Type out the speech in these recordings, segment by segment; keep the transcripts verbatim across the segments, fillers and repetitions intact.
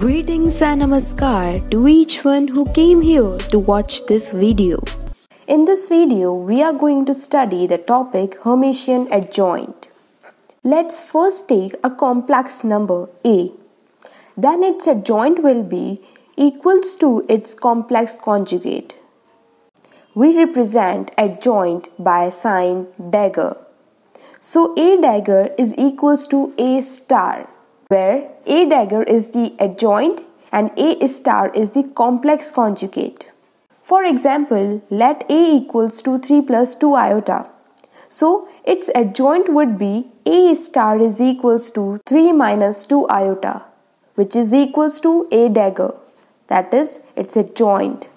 Greetings and namaskar to each one who came here to watch this video. In this video, we are going to study the topic Hermitian adjoint. Let's first take a complex number A. Then its adjoint will be equals to its complex conjugate. We represent adjoint by sign dagger. So A dagger is equals to A star, where A dagger is the adjoint and A star is the complex conjugate. For example, let A equals to three plus two iota. So its adjoint would be A star is equals to three minus two iota, which is equals to A dagger. That is its adjoint.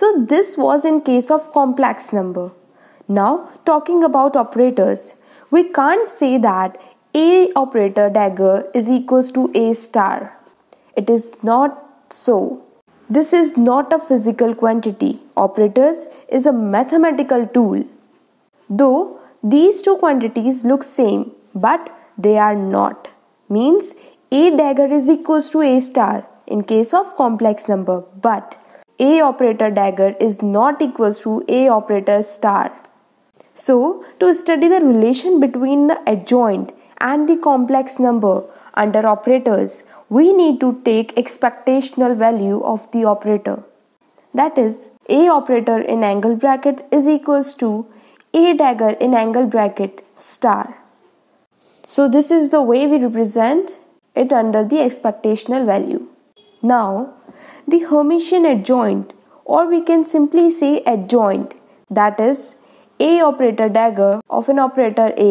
So this was in case of complex number. Now talking about operators, we can't say that A operator dagger is equals to A star. It is not so. This is not a physical quantity. Operators is a mathematical tool. Though these two quantities look same, but they are not. Means A dagger is equals to A star in case of complex number, but A operator dagger is not equals to A operator star. So to study the relation between the adjoint and the complex number under operators, we need to take expectational value of the operator. That is, A operator in angle bracket is equals to A dagger in angle bracket star. So this is the way we represent it under the expectational value. Now, the Hermitian adjoint, or we can simply say adjoint, that is, A operator dagger of an operator A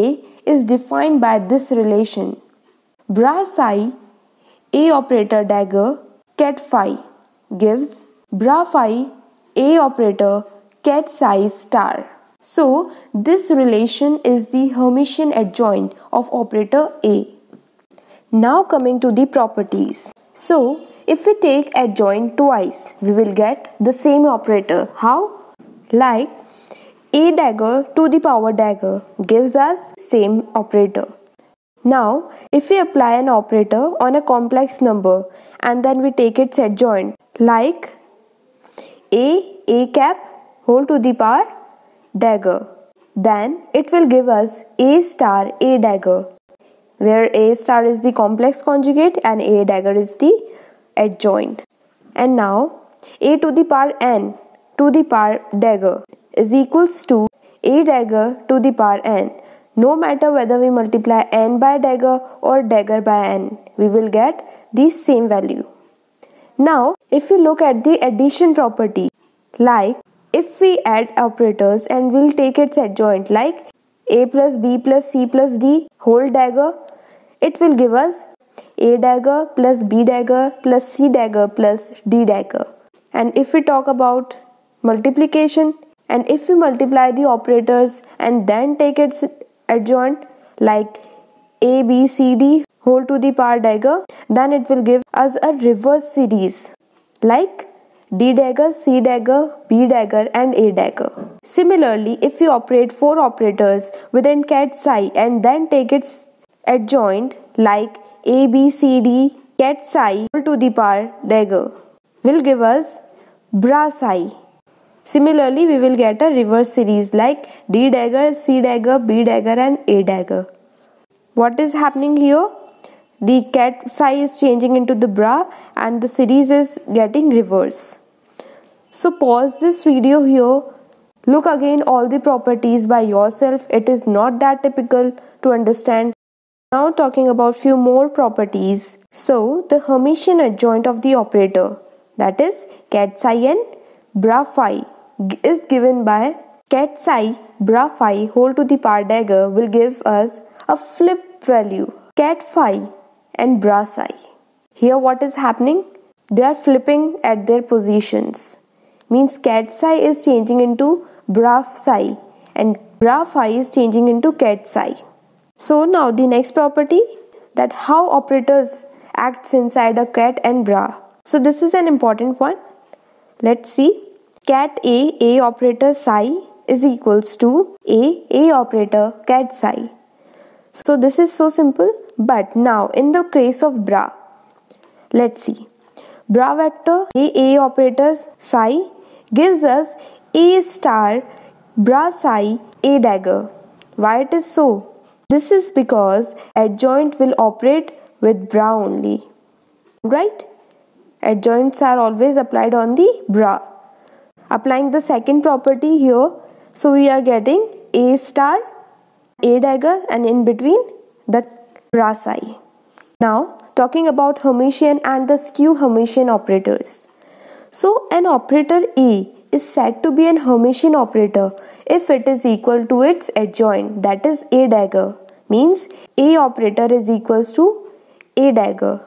is defined by this relation: bra psi A operator dagger ket phi gives bra phi A operator ket psi star. So this relation is the Hermitian adjoint of operator A. Now coming to the properties. So if we take adjoint twice, we will get the same operator. How? Like A dagger to the power dagger gives us same operator. Now, if we apply an operator on a complex number and then we take its adjoint, like A A cap whole to the power dagger, then it will give us A star A dagger, where A star is the complex conjugate and A dagger is the adjoint. And now, A to the power n to the power dagger is equals to A dagger to the power n. No matter whether we multiply n by dagger or dagger by n, we will get the same value. Now, if we look at the addition property, like if we add operators and we'll take its adjoint, like A plus B plus C plus D whole dagger, it will give us A dagger plus B dagger plus C dagger plus D dagger. And if we talk about multiplication, and if we multiply the operators and then take its adjoint, like A, B, C, D whole to the power dagger, then it will give us a reverse series, like D dagger, C dagger, B dagger and A dagger. Similarly, if we operate four operators within ket psi and then take its adjoint, like A, B, C, D ket psi whole to the power dagger, will give us bra psi. Similarly, we will get a reverse series like D dagger, C dagger, B dagger and A dagger. What is happening here? The ket psi is changing into the bra and the series is getting reversed. So pause this video here. Look again all the properties by yourself. It is not that difficult to understand. Now talking about few more properties. So the Hermitian adjoint of the operator, that is ket psi and bra phi, is given by ket psi bra phi whole to the power dagger will give us a flip value, ket phi and bra psi. Here what is happening? They are flipping at their positions. Means ket psi is changing into bra psi and bra phi is changing into ket psi. So now the next property, that how operators acts inside a ket and bra. So this is an important one. Let's see. Ket A A operator psi is equals to A A operator ket psi. So this is so simple. But now in the case of bra, let's see. bra vector a operators psi gives us a star bra psi a dagger. Why it is so? This is because adjoint will operate with bra only, right? Adjoints are always applied on the bra. Applying the second property here, so we are getting a star, a dagger, and in between the bra psi. Now talking about Hermitian and the skew-Hermitian operators. So an operator A is said to be an Hermitian operator if it is equal to its adjoint, that is a dagger. Means a operator is equals to a dagger.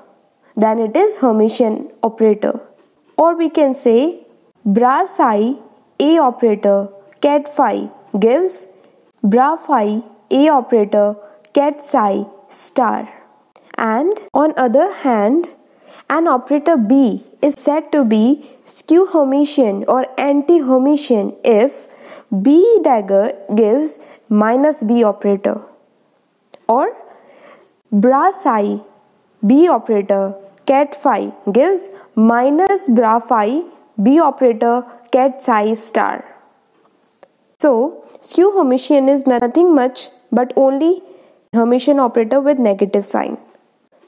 Then it is Hermitian operator. Or we can say bra psi a operator ket phi gives bra phi a operator ket psi star. And on other hand, an operator B is said to be skew-Hermitian or anti hermitian if B dagger gives minus B operator, or bra psi B operator ket phi gives minus bra phi B operator ket psi star. So skew-Hermitian is nothing much but only Hermitian operator with negative sign.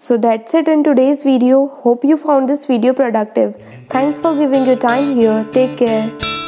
So that's it in today's video. Hope you found this video productive. Thanks for giving your time here. Take care.